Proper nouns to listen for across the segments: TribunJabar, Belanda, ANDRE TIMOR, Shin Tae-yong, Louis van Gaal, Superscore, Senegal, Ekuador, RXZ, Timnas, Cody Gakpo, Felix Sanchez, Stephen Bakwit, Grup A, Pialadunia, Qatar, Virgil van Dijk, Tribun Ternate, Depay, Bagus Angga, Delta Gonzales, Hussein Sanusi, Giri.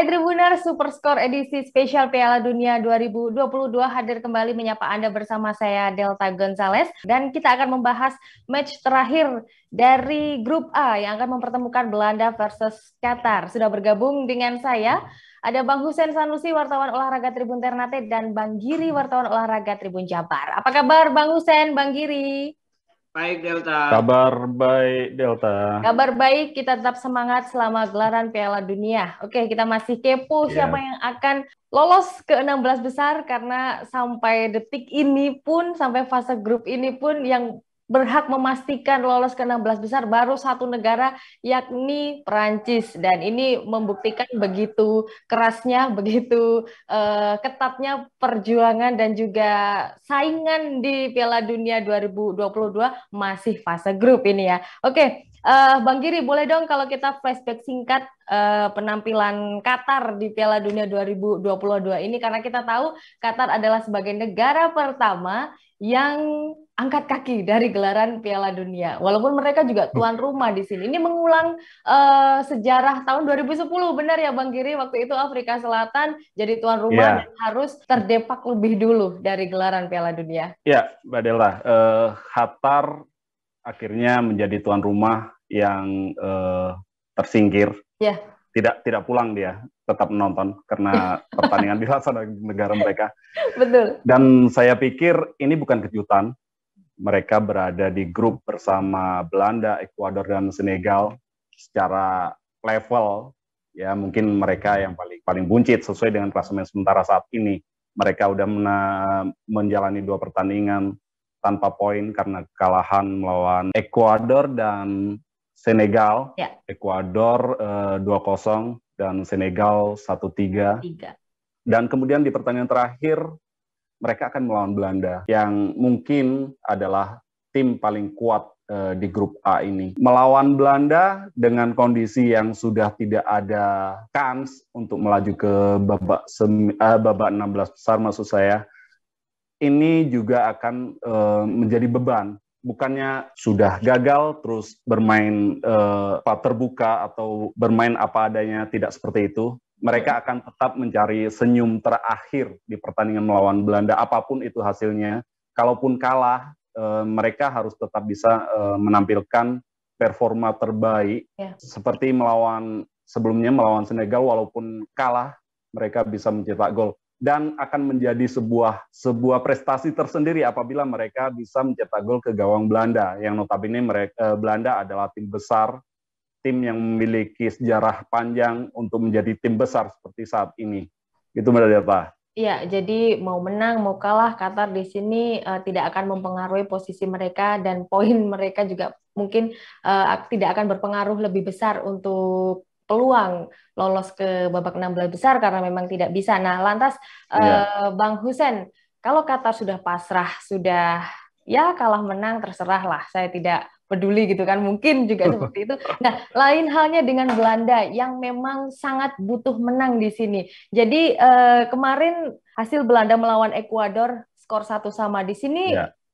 Hai Tribuners, Superscore edisi spesial Piala Dunia 2022 hadir kembali menyapa Anda bersama saya Delta Gonzales, dan kita akan membahas match terakhir dari Grup A yang akan mempertemukan Belanda versus Qatar. Sudah bergabung dengan saya ada Bang Hussein Sanusi, wartawan olahraga Tribun Ternate, dan Bang Giri, wartawan olahraga Tribun Jabar. Apa kabar Bang Hussein, Bang Giri? Baik Delta. Kabar baik Delta. Kabar baik, kita tetap semangat selama gelaran Piala Dunia. Oke, kita masih kepo siapa yang akan lolos ke 16 besar, karena sampai detik ini pun, sampai fase grup ini pun, yang berhak memastikan lolos ke 16 besar baru satu negara, yakni Perancis. Dan ini membuktikan begitu kerasnya, begitu ketatnya perjuangan dan juga saingan di Piala Dunia 2022, masih fase grup ini ya. Oke, Bang Giri, boleh dong kalau kita flashback singkat penampilan Qatar di Piala Dunia 2022 ini, karena kita tahu Qatar adalah sebagai negara pertama yang angkat kaki dari gelaran Piala Dunia. Walaupun mereka juga tuan rumah di sini. Ini mengulang sejarah tahun 2010, benar ya Bang Giri? Waktu itu Afrika Selatan jadi tuan rumah dan harus terdepak lebih dulu dari gelaran Piala Dunia. Ya, Mbak Della, Qatar akhirnya menjadi tuan rumah yang tersingkir. Ya. Tidak pulang dia, tetap menonton karena pertandingan dilaksanakan di negara mereka. Betul. Dan saya pikir ini bukan kejutan. Mereka berada di grup bersama Belanda, Ekuador, dan Senegal. Secara level, ya mungkin mereka yang paling buncit sesuai dengan klasemen sementara saat ini. Mereka udah menjalani dua pertandingan tanpa poin karena kekalahan melawan Ekuador dan Senegal, ya. Ekuador 2-0 dan Senegal 1-3. Dan kemudian di pertandingan terakhir mereka akan melawan Belanda yang mungkin adalah tim paling kuat di grup A ini. Melawan Belanda dengan kondisi yang sudah tidak ada kans untuk melaju ke babak 16 besar maksud saya. Ini juga akan menjadi beban. Bukannya sudah gagal terus bermain terbuka atau bermain apa adanya, tidak seperti itu. Mereka akan tetap mencari senyum terakhir di pertandingan melawan Belanda, apapun itu hasilnya. Kalaupun kalah, mereka harus tetap bisa menampilkan performa terbaik. Seperti sebelumnya melawan Senegal, walaupun kalah mereka bisa mencetak gol. Dan akan menjadi sebuah prestasi tersendiri apabila mereka bisa mencetak gol ke gawang Belanda, yang notabene Belanda adalah tim besar, tim yang memiliki sejarah panjang untuk menjadi tim besar seperti saat ini. Itu benar apa? Iya, jadi mau menang mau kalah Qatar di sini tidak akan mempengaruhi posisi mereka, dan poin mereka juga mungkin tidak akan berpengaruh lebih besar untuk peluang lolos ke babak 16 besar karena memang tidak bisa. Nah, lantas Bang Hussein, kalau Qatar sudah pasrah, sudah ya kalah menang terserah lah, saya tidak peduli gitu kan, mungkin juga seperti itu. Nah, lain halnya dengan Belanda yang memang sangat butuh menang di sini. Jadi kemarin hasil Belanda melawan Ekuador skor 1-1 di sini.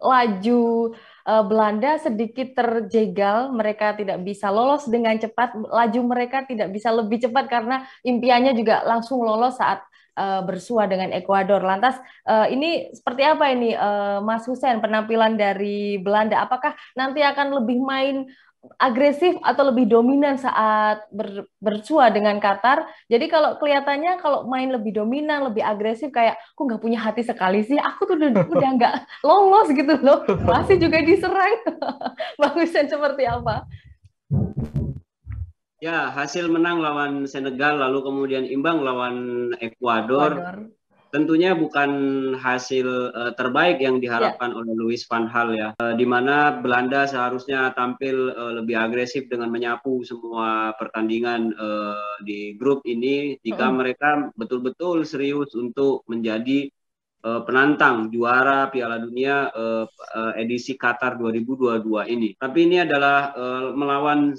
Laju Belanda sedikit terjegal, mereka tidak bisa lolos dengan cepat, laju mereka tidak bisa lebih cepat karena impiannya juga langsung lolos saat bersua dengan Ekuador. Lantas ini seperti apa ini Mas Hussein, penampilan dari Belanda? Apakah nanti akan lebih main agresif atau lebih dominan saat bersua dengan Qatar? Jadi kalau kelihatannya kalau main lebih dominan, lebih agresif, kayak aku nggak punya hati sekali sih, aku tuh udah nggak lolos gitu loh, masih juga diserang. Bang Hussein, seperti apa? Ya, hasil menang lawan Senegal lalu kemudian imbang lawan Ekuador. Tentunya bukan hasil terbaik yang diharapkan oleh Louis van Gaal ya. Di mana Belanda seharusnya tampil lebih agresif dengan menyapu semua pertandingan di grup ini, jika mereka betul-betul serius untuk menjadi penantang juara Piala Dunia edisi Qatar 2022 ini. Tapi ini adalah melawan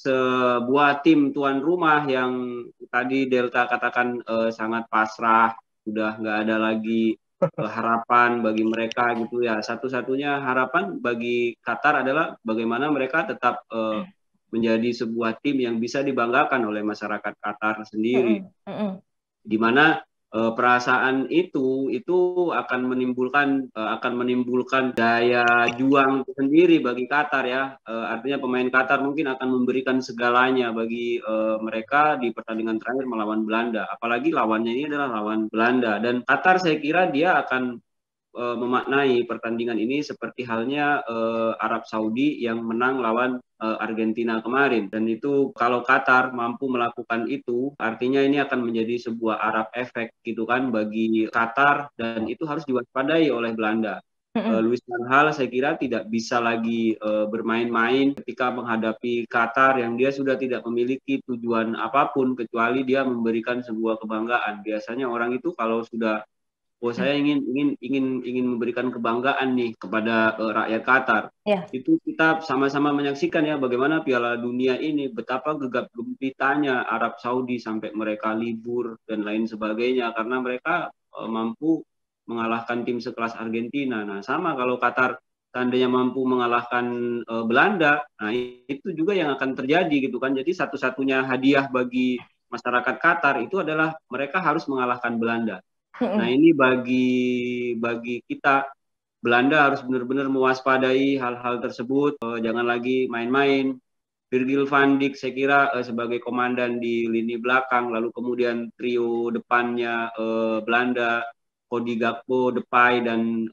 sebuah tim tuan rumah yang tadi Delta katakan sangat pasrah, udah nggak ada lagi harapan bagi mereka gitu ya. Satu-satunya harapan bagi Qatar adalah bagaimana mereka tetap menjadi sebuah tim yang bisa dibanggakan oleh masyarakat Qatar sendiri. Di mana perasaan itu akan menimbulkan daya juang sendiri bagi Qatar ya. Artinya pemain Qatar mungkin akan memberikan segalanya bagi mereka di pertandingan terakhir melawan Belanda. Apalagi lawannya ini adalah lawan Belanda, dan Qatar saya kira dia akan memaknai pertandingan ini seperti halnya Arab Saudi yang menang lawan Argentina kemarin. Dan itu kalau Qatar mampu melakukan itu, artinya ini akan menjadi sebuah Arab efek gitu kan bagi Qatar, dan itu harus diwaspadai oleh Belanda. Louis van Gaal saya kira tidak bisa lagi bermain-main ketika menghadapi Qatar yang dia sudah tidak memiliki tujuan apapun kecuali dia memberikan sebuah kebanggaan. Biasanya orang itu kalau sudah saya ingin memberikan kebanggaan nih kepada rakyat Qatar. Itu kita sama-sama menyaksikan ya bagaimana Piala Dunia ini, betapa gegap gempitanya Arab Saudi sampai mereka libur dan lain sebagainya karena mereka mampu mengalahkan tim sekelas Argentina. Nah, sama kalau Qatar tandanya mampu mengalahkan Belanda, nah itu juga yang akan terjadi gitu kan. Jadi satu-satunya hadiah bagi masyarakat Qatar itu adalah mereka harus mengalahkan Belanda. Nah ini bagi kita Belanda harus benar-benar mewaspadai hal-hal tersebut, jangan lagi main-main. Virgil van Dijk saya kira sebagai komandan di lini belakang, lalu kemudian trio depannya Belanda, Cody Gakpo, Depay dan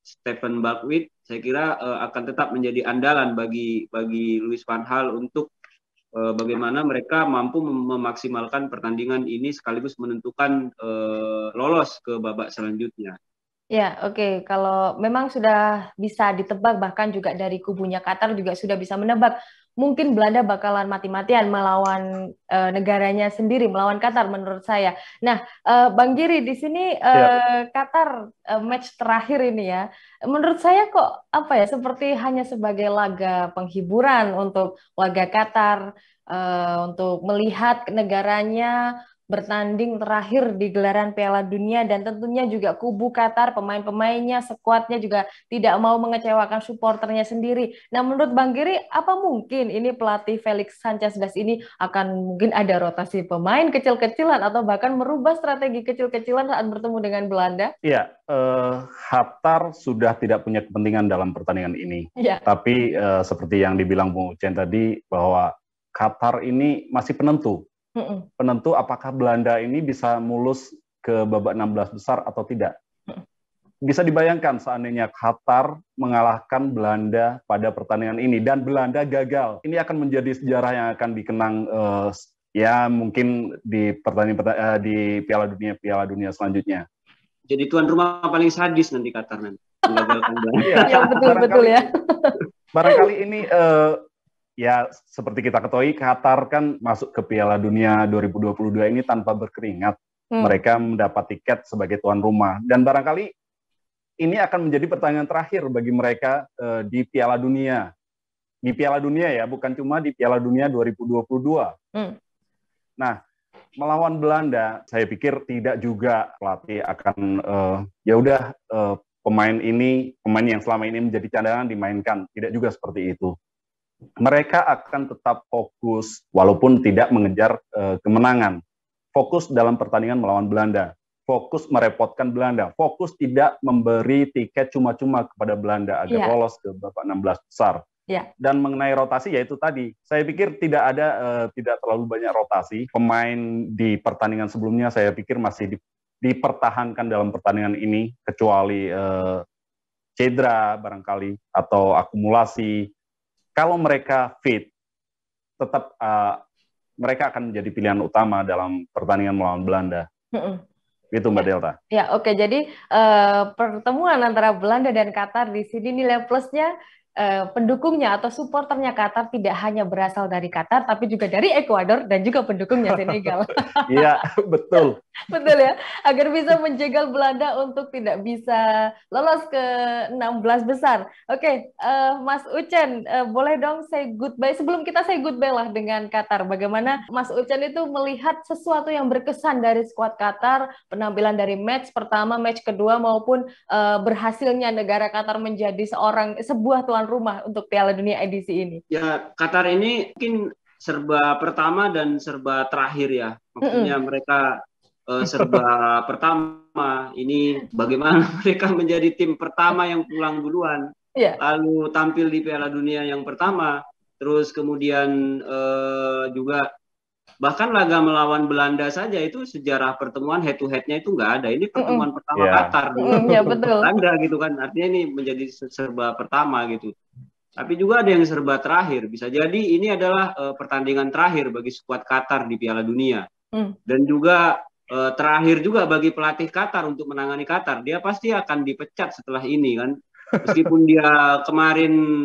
Stephen Bakwit saya kira akan tetap menjadi andalan bagi Louis van Gaal untuk bagaimana mereka mampu memaksimalkan pertandingan ini sekaligus menentukan lolos ke babak selanjutnya. Ya, oke. Kalau memang sudah bisa ditebak, bahkan juga dari kubunya Qatar juga sudah bisa menebak, mungkin Belanda bakalan mati-matian melawan negaranya sendiri, melawan Qatar menurut saya. Nah, Bang Giri, di sini Qatar match terakhir ini ya, menurut saya kok seperti hanya sebagai laga penghiburan untuk warga Qatar, untuk melihat negaranya bertanding terakhir di gelaran Piala Dunia, dan tentunya juga kubu Qatar, pemain-pemainnya, skuadnya juga tidak mau mengecewakan supporternya sendiri. Nah, menurut Bang Giri, apa mungkin ini pelatih Felix Sanchez ini akan mungkin ada rotasi pemain kecil-kecilan atau bahkan merubah strategi kecil-kecilan saat bertemu dengan Belanda? Iya, Qatar sudah tidak punya kepentingan dalam pertandingan ini. Tapi seperti yang dibilang Bung Ucen tadi, bahwa Qatar ini masih penentu. Penentu apakah Belanda ini bisa mulus ke babak 16 besar atau tidak. Bisa dibayangkan seandainya Qatar mengalahkan Belanda pada pertandingan ini dan Belanda gagal. Ini akan menjadi sejarah yang akan dikenang ya mungkin di pertandingan di Piala Dunia selanjutnya. Jadi tuan rumah paling sadis nanti Qatar nanti. Yang betul-betul ya. Barangkali ini ya, seperti kita ketahui, Qatar kan masuk ke Piala Dunia 2022 ini tanpa berkeringat. Mereka mendapat tiket sebagai tuan rumah. Dan barangkali ini akan menjadi pertandingan terakhir bagi mereka di Piala Dunia. Di Piala Dunia ya, bukan cuma di Piala Dunia 2022. Nah, melawan Belanda, saya pikir tidak juga pelatih akan, pemain yang selama ini menjadi cadangan dimainkan. Tidak juga seperti itu. Mereka akan tetap fokus walaupun tidak mengejar kemenangan. Fokus dalam pertandingan melawan Belanda. Fokus merepotkan Belanda. Fokus tidak memberi tiket cuma-cuma kepada Belanda agar lolos ke babak 16 besar. Dan mengenai rotasi yaitu tadi, saya pikir tidak terlalu banyak rotasi. Pemain di pertandingan sebelumnya saya pikir masih dipertahankan dalam pertandingan ini kecuali cedera barangkali atau akumulasi. Kalau mereka fit, tetap mereka akan menjadi pilihan utama dalam pertandingan melawan Belanda. Itu Mbak Delta. Ya, oke. Jadi pertemuan antara Belanda dan Qatar di sini nilai plusnya pendukungnya atau supporternya Qatar tidak hanya berasal dari Qatar, tapi juga dari Ekuador dan juga pendukungnya Senegal. Iya, betul. Betul ya, agar bisa menjegal Belanda untuk tidak bisa lolos ke 16 besar. Oke, Mas Ucen, boleh dong say goodbye. Sebelum kita say goodbye lah dengan Qatar, bagaimana Mas Ucen itu melihat sesuatu yang berkesan dari skuad Qatar, penampilan dari match pertama, match kedua, maupun berhasilnya negara Qatar menjadi sebuah tuan tuan rumah untuk Piala Dunia edisi ini? Ya, Qatar ini mungkin serba pertama dan serba terakhir ya. Maksudnya mereka serba pertama. Ini bagaimana mereka menjadi tim pertama yang pulang duluan. Yeah. Lalu tampil di Piala Dunia yang pertama. Terus kemudian juga bahkan laga melawan Belanda saja itu sejarah pertemuan head-to-headnya itu nggak ada. Ini pertemuan pertama Qatar Belanda gitu kan. Artinya ini menjadi serba pertama gitu. Tapi juga ada yang serba terakhir. Bisa jadi ini adalah pertandingan terakhir bagi skuad Qatar di Piala Dunia. Dan juga terakhir juga bagi pelatih Qatar untuk menangani Qatar. Dia pasti akan dipecat setelah ini kan. Meskipun dia kemarin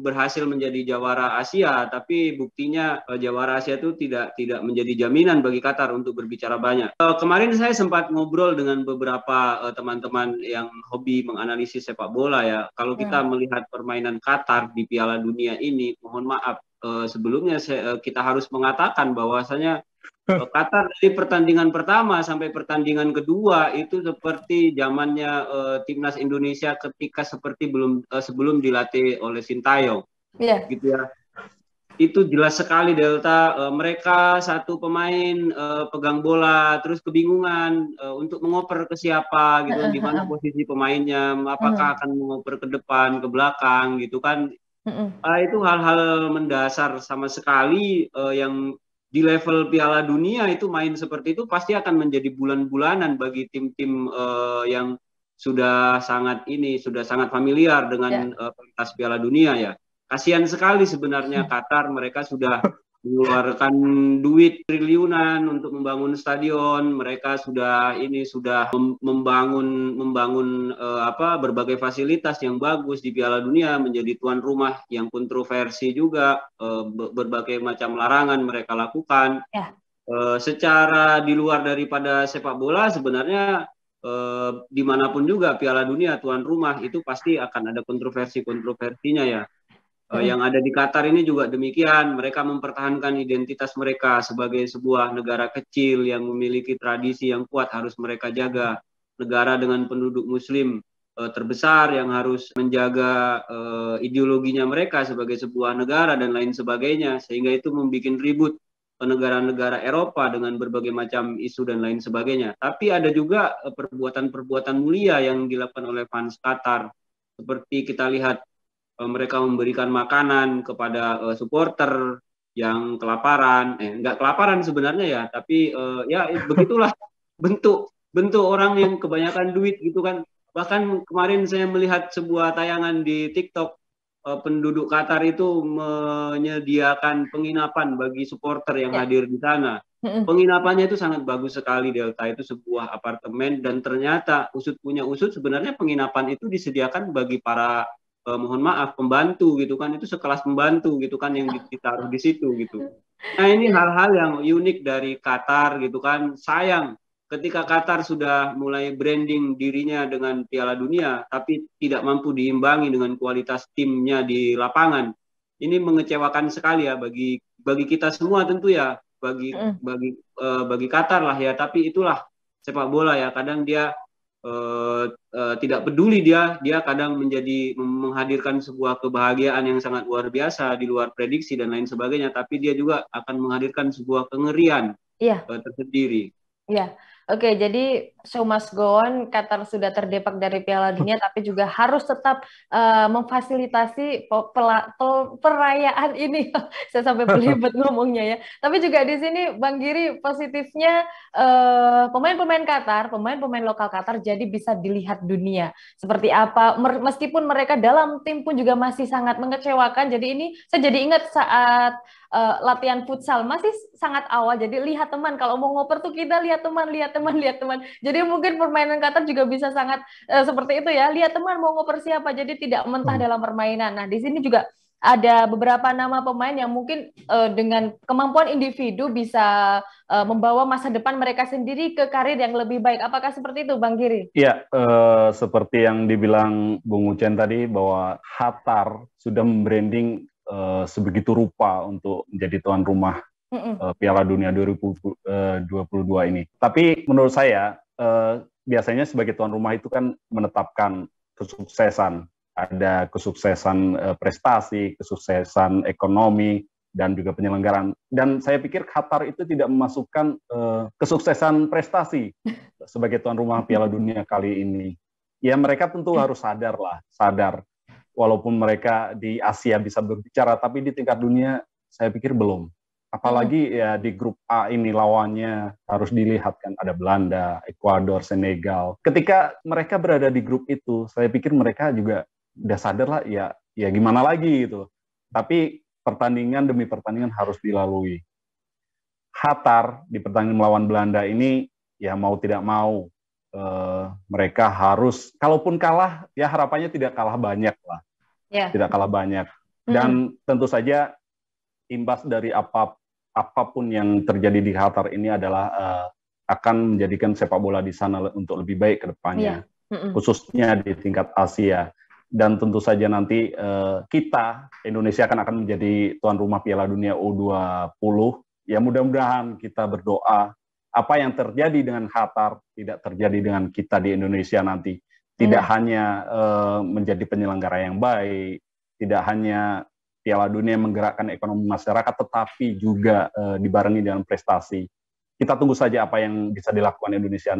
berhasil menjadi jawara Asia, tapi buktinya jawara Asia itu tidak menjadi jaminan bagi Qatar untuk berbicara banyak. Kemarin saya sempat ngobrol dengan beberapa teman-teman yang hobi menganalisis sepak bola ya. Kalau kita melihat permainan Qatar di Piala Dunia ini, mohon maaf sebelumnya kita harus mengatakan bahwasanya Qatar dari pertandingan pertama sampai pertandingan kedua itu seperti zamannya timnas Indonesia ketika seperti sebelum dilatih oleh Shin Tae-yong, gitu ya. Itu jelas sekali Delta, mereka satu pemain pegang bola terus kebingungan untuk mengoper ke siapa gitu, di mana posisi pemainnya, apakah akan mengoper ke depan, ke belakang gitu kan. Itu hal-hal mendasar sama sekali yang di level Piala Dunia itu main seperti itu pasti akan menjadi bulan-bulanan bagi tim-tim yang sudah sangat familiar dengan kualitas Piala Dunia ya. Kasihan sekali sebenarnya Qatar, mereka sudah mengeluarkan duit triliunan untuk membangun stadion, mereka sudah membangun berbagai fasilitas yang bagus di Piala Dunia, menjadi tuan rumah yang kontroversi juga, berbagai macam larangan mereka lakukan. Secara di luar daripada sepak bola sebenarnya dimanapun juga Piala Dunia tuan rumah itu pasti akan ada kontroversinya ya. Yang ada di Qatar ini juga demikian, mereka mempertahankan identitas mereka sebagai sebuah negara kecil yang memiliki tradisi yang kuat, harus mereka jaga. Negara dengan penduduk muslim terbesar yang harus menjaga ideologinya mereka sebagai sebuah negara dan lain sebagainya, sehingga itu membuat ribut negara-negara Eropa dengan berbagai macam isu dan lain sebagainya. Tapi ada juga perbuatan-perbuatan mulia yang dilakukan oleh fans Qatar, seperti kita lihat mereka memberikan makanan kepada supporter yang kelaparan, nggak kelaparan sebenarnya ya, tapi ya begitulah bentuk orang yang kebanyakan duit gitu kan. Bahkan kemarin saya melihat sebuah tayangan di TikTok, penduduk Qatar itu menyediakan penginapan bagi supporter yang hadir di sana. Penginapannya itu sangat bagus sekali Delta, itu sebuah apartemen, dan ternyata usut punya usut sebenarnya penginapan itu disediakan bagi para mohon maaf pembantu gitu kan, itu sekelas pembantu gitu kan yang ditaruh di situ gitu. Nah ini hal-hal yang unik dari Qatar gitu kan. Sayang ketika Qatar sudah mulai branding dirinya dengan Piala Dunia, tapi tidak mampu diimbangi dengan kualitas timnya di lapangan. Ini mengecewakan sekali ya bagi kita semua tentu ya, bagi Qatar lah ya. Tapi itulah sepak bola ya, kadang dia tidak peduli, dia kadang menjadi menghadirkan sebuah kebahagiaan yang sangat luar biasa di luar prediksi dan lain sebagainya, tapi dia juga akan menghadirkan sebuah kengerian tersendiri. Oke, jadi show must go on. Qatar sudah terdepak dari Piala Dunia, tapi juga harus tetap memfasilitasi perayaan ini. Saya sampai berlibat ngomongnya ya. Tapi juga di sini, Bang Giri, positifnya pemain-pemain Qatar, pemain-pemain lokal Qatar jadi bisa dilihat dunia. Seperti apa, meskipun mereka dalam tim pun juga masih sangat mengecewakan. Jadi ini, saya jadi ingat saat latihan futsal masih sangat awal, jadi lihat teman, kalau mau ngoper tuh kita lihat teman. Jadi mungkin permainan Qatar juga bisa sangat seperti itu ya, lihat teman mau ngoper siapa, jadi tidak mentah dalam permainan. Nah di sini juga ada beberapa nama pemain yang mungkin dengan kemampuan individu bisa membawa masa depan mereka sendiri ke karir yang lebih baik. Apakah seperti itu, Bang Giri? Iya, seperti yang dibilang Bung Ucen tadi, bahwa Qatar sudah membranding sebegitu rupa untuk menjadi tuan rumah Piala Dunia 2022 ini. Tapi menurut saya biasanya sebagai tuan rumah itu kan menetapkan kesuksesan ada kesuksesan prestasi, kesuksesan ekonomi, dan juga penyelenggaraan. Dan saya pikir Qatar itu tidak memasukkan kesuksesan prestasi sebagai tuan rumah Piala Dunia kali ini. Ya mereka tentu harus sadar lah, sadar. Walaupun mereka di Asia bisa berbicara, tapi di tingkat dunia saya pikir belum. Apalagi ya di grup A ini lawannya harus dilihat kan, ada Belanda, Ekuador, Senegal. Ketika mereka berada di grup itu, saya pikir mereka juga udah sadar lah, ya gimana lagi gitu. Tapi pertandingan demi pertandingan harus dilalui. Qatar di pertandingan melawan Belanda ini ya mau tidak mau mereka harus, kalaupun kalah ya harapannya tidak kalah banyak lah, tidak kalah banyak. Dan tentu saja imbas dari apapun yang terjadi di Qatar ini adalah akan menjadikan sepak bola di sana untuk lebih baik ke depannya, khususnya di tingkat Asia. Dan tentu saja nanti kita, Indonesia akan menjadi tuan rumah Piala Dunia U20. Ya mudah-mudahan kita berdoa, apa yang terjadi dengan Qatar tidak terjadi dengan kita di Indonesia nanti. Tidak hanya menjadi penyelenggara yang baik, tidak hanya Piala Dunia menggerakkan ekonomi masyarakat, tetapi juga dibarengi dengan prestasi. Kita tunggu saja apa yang bisa dilakukan Indonesia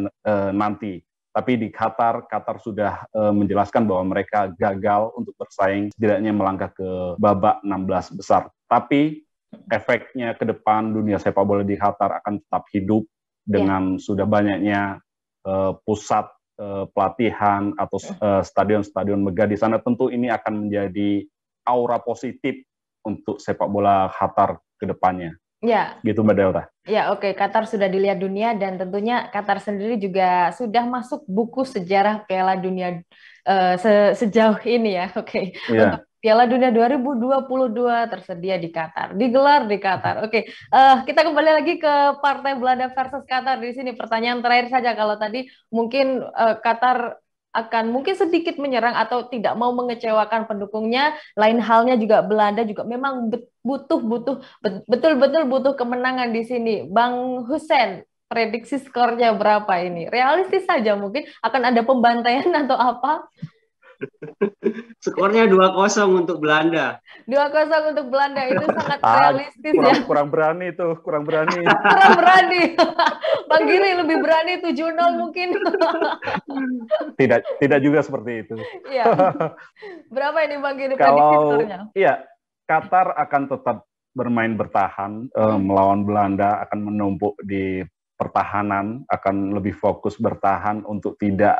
nanti. Tapi di Qatar sudah menjelaskan bahwa mereka gagal untuk bersaing, setidaknya melangkah ke babak 16 besar. Tapi efeknya ke depan dunia sepak bola di Qatar akan tetap hidup dengan sudah banyaknya pusat pelatihan atau stadion-stadion megah di sana. Tentu ini akan menjadi aura positif untuk sepak bola Qatar ke depannya. Ya, gitu Mbak Delta. Ya, oke. Qatar sudah dilihat dunia dan tentunya Qatar sendiri juga sudah masuk buku sejarah Piala Dunia sejauh ini ya. Oke. Ya. Piala Dunia 2022 tersedia di Qatar, digelar di Qatar. Oke. Kita kembali lagi ke partai Belanda versus Qatar di sini. Pertanyaan terakhir saja, kalau tadi mungkin Qatar akan mungkin sedikit menyerang atau tidak mau mengecewakan pendukungnya. Lain halnya juga Belanda juga memang betul-betul butuh kemenangan di sini. Bang Hussein, prediksi skornya berapa ini? Realistis saja mungkin akan ada pembantaian atau apa? Skornya 2-0 untuk Belanda. 2-0 untuk Belanda itu sangat realistis ya. Kurang berani. Kurang berani. Bang Giri lebih berani 7-0 mungkin. Tidak juga seperti itu. Iya. Berapa ini Bang Giri prediksi skornya? Iya, Qatar akan tetap bermain bertahan melawan Belanda, akan menumpuk di pertahanan, akan lebih fokus bertahan untuk tidak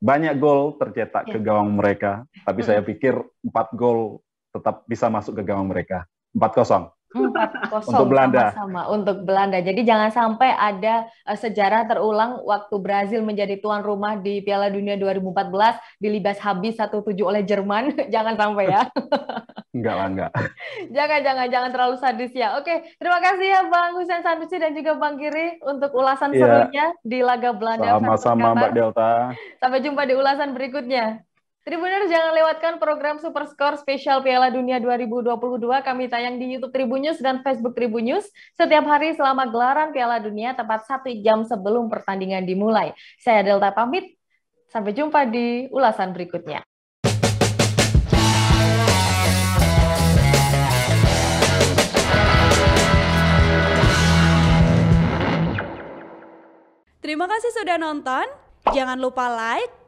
banyak gol tercetak ke gawang mereka. Tapi saya pikir 4 gol tetap bisa masuk ke gawang mereka. 4-0. 4-0 untuk Belanda. Sama-sama untuk Belanda. Jadi jangan sampai ada sejarah terulang waktu Brazil menjadi tuan rumah di Piala Dunia 2014 dilibas habis 1-7 oleh Jerman. Jangan sampai ya. Enggak. Jangan terlalu sadis ya. Oke, terima kasih ya Bang Hussein Sanusi dan juga Bang Giri untuk ulasan serunya di laga Belanda. Sama-sama Mbak Delta. Sampai jumpa di ulasan berikutnya. Tribuners, jangan lewatkan program Super Score Spesial Piala Dunia 2022. Kami tayang di YouTube Tribun News dan Facebook Tribun News setiap hari selama gelaran Piala Dunia tepat 1 jam sebelum pertandingan dimulai. Saya Delta pamit. Sampai jumpa di ulasan berikutnya. Terima kasih sudah nonton. Jangan lupa like,